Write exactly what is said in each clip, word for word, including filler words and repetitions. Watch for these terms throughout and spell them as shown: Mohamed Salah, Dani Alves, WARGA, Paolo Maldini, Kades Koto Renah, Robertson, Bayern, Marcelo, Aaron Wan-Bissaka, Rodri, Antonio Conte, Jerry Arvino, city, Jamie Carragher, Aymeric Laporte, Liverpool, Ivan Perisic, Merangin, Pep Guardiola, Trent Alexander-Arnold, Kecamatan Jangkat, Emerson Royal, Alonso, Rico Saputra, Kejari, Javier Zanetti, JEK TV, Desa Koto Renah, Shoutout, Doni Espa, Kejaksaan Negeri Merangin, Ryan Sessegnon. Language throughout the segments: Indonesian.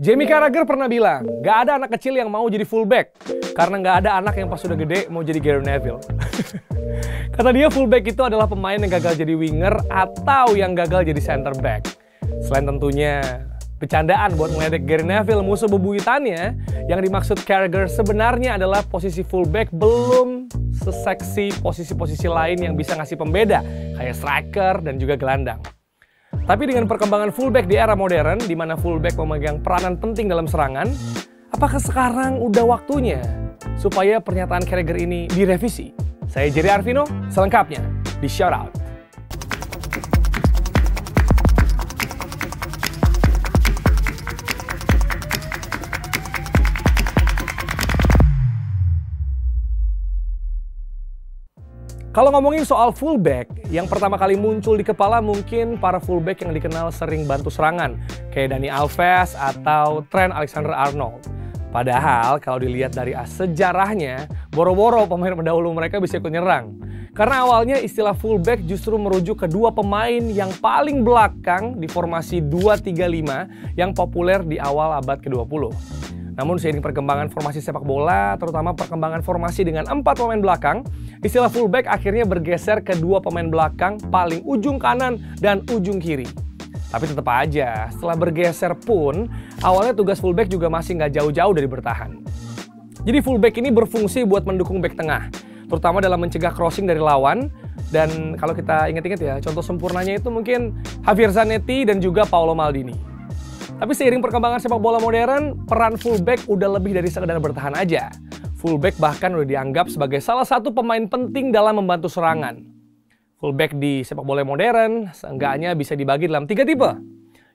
Jamie Carragher pernah bilang, gak ada anak kecil yang mau jadi fullback. Karena gak ada anak yang pas sudah gede mau jadi Gary Neville. Kata dia, fullback itu adalah pemain yang gagal jadi winger atau yang gagal jadi center back. Selain tentunya bercandaan buat ngeledek Gary Neville, musuh bebuyutannya, yang dimaksud Carragher sebenarnya adalah posisi fullback belum seseksi posisi-posisi lain yang bisa ngasih pembeda, kayak striker dan juga gelandang. Tapi dengan perkembangan fullback di era modern, di mana fullback memegang peranan penting dalam serangan, apakah sekarang udah waktunya supaya pernyataan Carragher ini direvisi? Saya Jerry Arvino, selengkapnya di Shoutout. Kalau ngomongin soal fullback, yang pertama kali muncul di kepala mungkin para fullback yang dikenal sering bantu serangan, kayak Dani Alves atau Trent Alexander-Arnold. Padahal kalau dilihat dari sejarahnya, boro-boro pemain pendahulu mereka bisa ikut nyerang. Karena awalnya istilah fullback justru merujuk ke dua pemain yang paling belakang di formasi dua tiga lima yang populer di awal abad ke dua puluh. Namun seiring perkembangan formasi sepak bola, terutama perkembangan formasi dengan empat pemain belakang, istilah fullback akhirnya bergeser ke dua pemain belakang paling ujung kanan dan ujung kiri. Tapi tetap aja, setelah bergeser pun, awalnya tugas fullback juga masih nggak jauh-jauh dari bertahan. Jadi fullback ini berfungsi buat mendukung back tengah, terutama dalam mencegah crossing dari lawan. Dan kalau kita ingat-ingat ya, contoh sempurnanya itu mungkin Javier Zanetti dan juga Paolo Maldini. Tapi seiring perkembangan sepak bola modern, peran fullback udah lebih dari sekedar bertahan aja. Fullback bahkan udah dianggap sebagai salah satu pemain penting dalam membantu serangan. Fullback di sepak bola modern seenggaknya bisa dibagi dalam tiga tipe.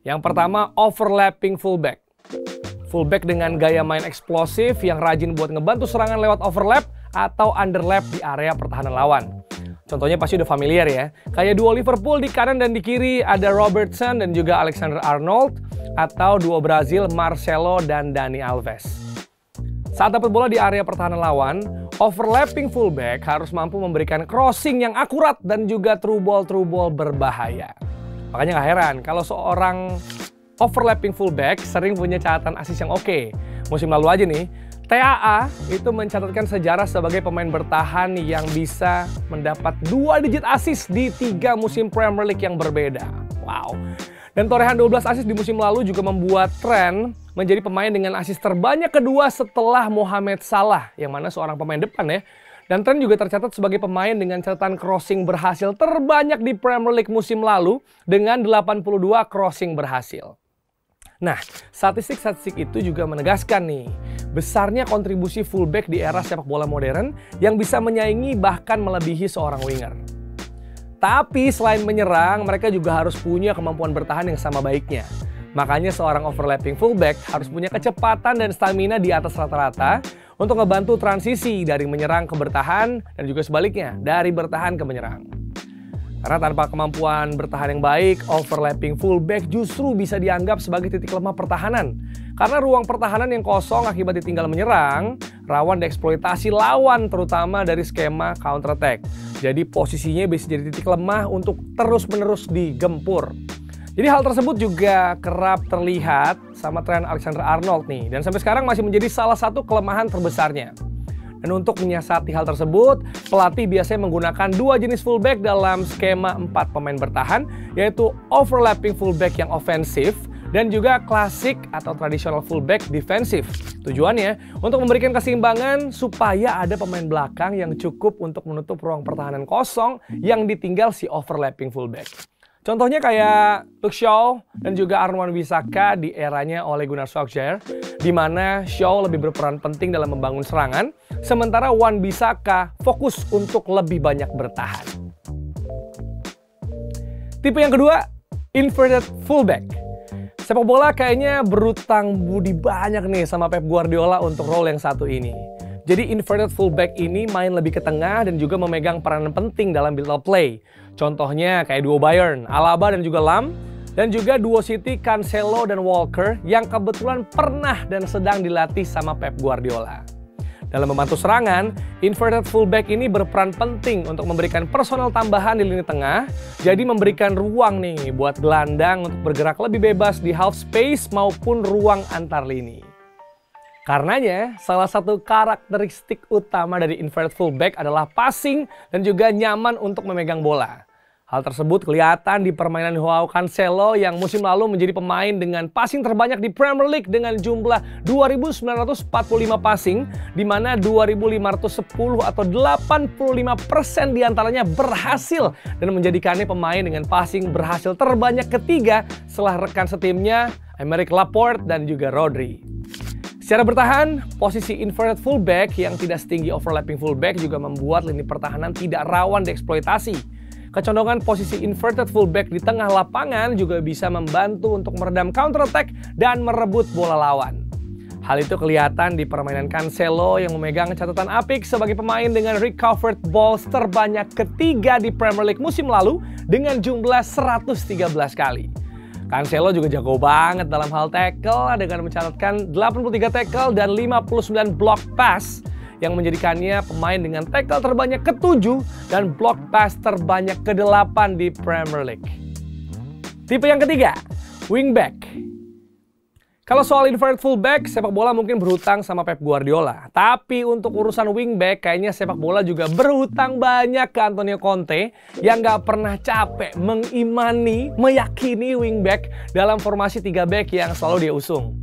Yang pertama, overlapping fullback. Fullback dengan gaya main eksplosif yang rajin buat ngebantu serangan lewat overlap atau underlap di area pertahanan lawan. Contohnya pasti udah familiar ya. Kayak duo Liverpool di kanan dan di kiri ada Robertson dan juga Alexander-Arnold, atau duo Brazil Marcelo dan Dani Alves. Saat dapat bola di area pertahanan lawan, overlapping fullback harus mampu memberikan crossing yang akurat dan juga through ball-through ball berbahaya. Makanya gak heran kalau seorang overlapping fullback sering punya catatan assist yang oke. Musim lalu aja nih, T A A itu mencatatkan sejarah sebagai pemain bertahan yang bisa mendapat dua digit assist di tiga musim Premier League yang berbeda. Wow. Dan torehan dua belas assist di musim lalu juga membuat Trent menjadi pemain dengan assist terbanyak kedua setelah Mohamed Salah, yang mana seorang pemain depan ya. Dan Trent juga tercatat sebagai pemain dengan catatan crossing berhasil terbanyak di Premier League musim lalu dengan delapan puluh dua crossing berhasil. Nah, statistik-statistik itu juga menegaskan nih, besarnya kontribusi fullback di era sepak bola modern yang bisa menyaingi bahkan melebihi seorang winger. Tapi selain menyerang, mereka juga harus punya kemampuan bertahan yang sama baiknya. Makanya seorang overlapping fullback harus punya kecepatan dan stamina di atas rata-rata untuk ngebantu transisi dari menyerang ke bertahan dan juga sebaliknya, dari bertahan ke menyerang. Karena tanpa kemampuan bertahan yang baik, overlapping fullback justru bisa dianggap sebagai titik lemah pertahanan. Karena ruang pertahanan yang kosong akibat ditinggal menyerang, rawan dieksploitasi lawan terutama dari skema counter attack. Jadi posisinya bisa jadi titik lemah untuk terus-menerus digempur. Jadi hal tersebut juga kerap terlihat sama Trent Alexander-Arnold nih. Dan sampai sekarang masih menjadi salah satu kelemahan terbesarnya. Dan untuk menyiasati hal tersebut, pelatih biasanya menggunakan dua jenis fullback dalam skema empat pemain bertahan, yaitu overlapping fullback yang ofensif dan juga klasik atau traditional fullback defensif. Tujuannya untuk memberikan keseimbangan supaya ada pemain belakang yang cukup untuk menutup ruang pertahanan kosong yang ditinggal si overlapping fullback. Contohnya kayak Luke Shaw dan juga Aaron Wan-Bissaka di eranya Ole Gunnar Solskjaer, di mana Shaw lebih berperan penting dalam membangun serangan, sementara Wan-Bissaka fokus untuk lebih banyak bertahan. Tipe yang kedua, inverted fullback. Sepak bola kayaknya berutang budi banyak nih sama Pep Guardiola untuk role yang satu ini. Jadi inverted fullback ini main lebih ke tengah dan juga memegang peranan penting dalam build-up play. Contohnya kayak duo Bayern, Alaba dan juga Lam, dan juga duo City, Cancelo dan Walker yang kebetulan pernah dan sedang dilatih sama Pep Guardiola. Dalam membantu serangan, inverted fullback ini berperan penting untuk memberikan personal tambahan di lini tengah, jadi memberikan ruang nih buat gelandang untuk bergerak lebih bebas di half space maupun ruang antar lini. Karenanya, salah satu karakteristik utama dari inverted fullback adalah passing dan juga nyaman untuk memegang bola. Hal tersebut kelihatan di permainan Joao Cancelo yang musim lalu menjadi pemain dengan passing terbanyak di Premier League dengan jumlah dua ribu sembilan ratus empat puluh lima passing, di mana dua ribu lima ratus sepuluh atau delapan puluh lima persen diantaranya berhasil dan menjadikannya pemain dengan passing berhasil terbanyak ketiga setelah rekan setimnya Aymeric Laporte dan juga Rodri. Secara bertahan, posisi inverted fullback yang tidak setinggi overlapping fullback juga membuat lini pertahanan tidak rawan dieksploitasi. Kecondongan posisi inverted fullback di tengah lapangan juga bisa membantu untuk meredam counter attack dan merebut bola lawan. Hal itu kelihatan di permainan Cancelo yang memegang catatan apik sebagai pemain dengan recovered balls terbanyak ketiga di Premier League musim lalu dengan jumlah seratus tiga belas kali. Cancelo juga jago banget dalam hal tackle dengan mencatatkan delapan puluh tiga tackle dan lima puluh sembilan block pass yang menjadikannya pemain dengan tackle terbanyak ketujuh dan block pass terbanyak kedelapan di Premier League. Tipe yang ketiga, wingback. Kalau soal inverted fullback, sepak bola mungkin berhutang sama Pep Guardiola. Tapi untuk urusan wingback, kayaknya sepak bola juga berhutang banyak ke Antonio Conte yang gak pernah capek mengimani, meyakini wingback dalam formasi tiga back yang selalu dia usung.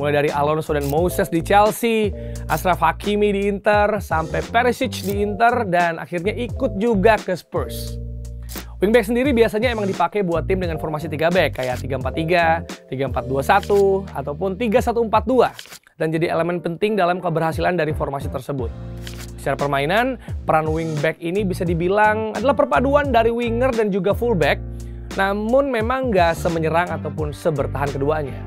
Mulai dari Alonso dan Moses di Chelsea, Ashraf Hakimi di Inter, sampai Perisic di Inter, dan akhirnya ikut juga ke Spurs. Wingback sendiri biasanya emang dipakai buat tim dengan formasi tiga back kayak tiga empat tiga, tiga empat dua satu, ataupun tiga satu empat dua, dan jadi elemen penting dalam keberhasilan dari formasi tersebut. Secara permainan, peran wingback ini bisa dibilang adalah perpaduan dari winger dan juga fullback, namun memang nggak semenyerang ataupun sebertahan keduanya.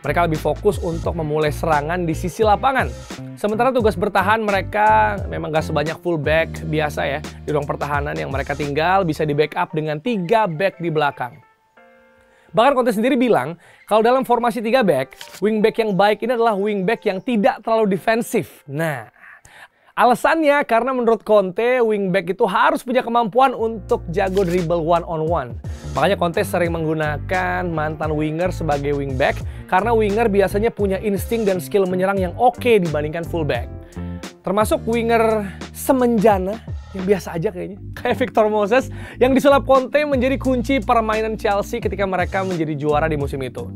Mereka lebih fokus untuk memulai serangan di sisi lapangan. Sementara tugas bertahan mereka memang gak sebanyak fullback biasa ya. Di ruang pertahanan yang mereka tinggal bisa di backup dengan tiga back di belakang. Bahkan Conte sendiri bilang, kalau dalam formasi tiga back, wingback yang baik ini adalah wingback yang tidak terlalu defensif. Nah, alasannya karena menurut Conte, wingback itu harus punya kemampuan untuk jago dribble one on one. Makanya Conte sering menggunakan mantan winger sebagai wingback karena winger biasanya punya insting dan skill menyerang yang oke dibandingkan fullback. Termasuk winger semenjana yang biasa aja kayaknya, kayak Victor Moses yang disulap Conte menjadi kunci permainan Chelsea ketika mereka menjadi juara di musim itu.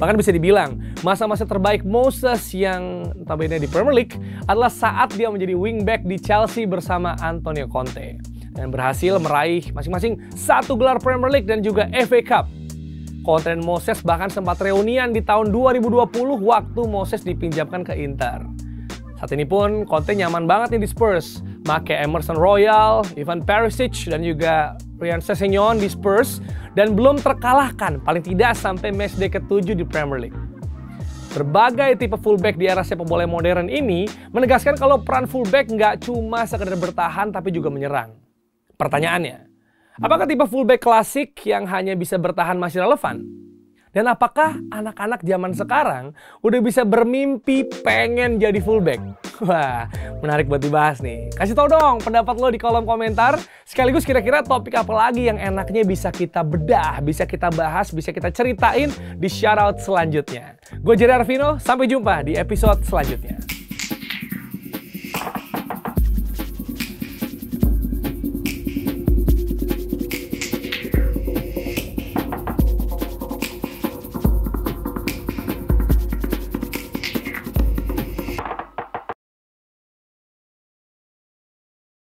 Bahkan bisa dibilang, masa-masa terbaik Moses yang tampilnya di Premier League adalah saat dia menjadi wingback di Chelsea bersama Antonio Conte dan berhasil meraih masing-masing satu gelar Premier League dan juga F A Cup. Conte dan Moses bahkan sempat reunian di tahun dua ribu dua puluh waktu Moses dipinjamkan ke Inter. Saat ini pun Conte nyaman banget nih di Spurs, make Emerson Royal, Ivan Perisic dan juga Ryan Sessegnon di Spurs dan belum terkalahkan paling tidak sampai matchday ketujuh di Premier League. Berbagai tipe fullback di era sepak bola modern ini menegaskan kalau peran fullback nggak cuma sekedar bertahan tapi juga menyerang. Pertanyaannya, apakah tipe fullback klasik yang hanya bisa bertahan masih relevan? Dan apakah anak-anak zaman sekarang udah bisa bermimpi pengen jadi fullback? Wah, menarik buat dibahas nih. Kasih tau dong pendapat lo di kolom komentar. Sekaligus kira-kira topik apa lagi yang enaknya bisa kita bedah, bisa kita bahas, bisa kita ceritain di Shoutout selanjutnya. Gue Jerry Arvino, sampai jumpa di episode selanjutnya.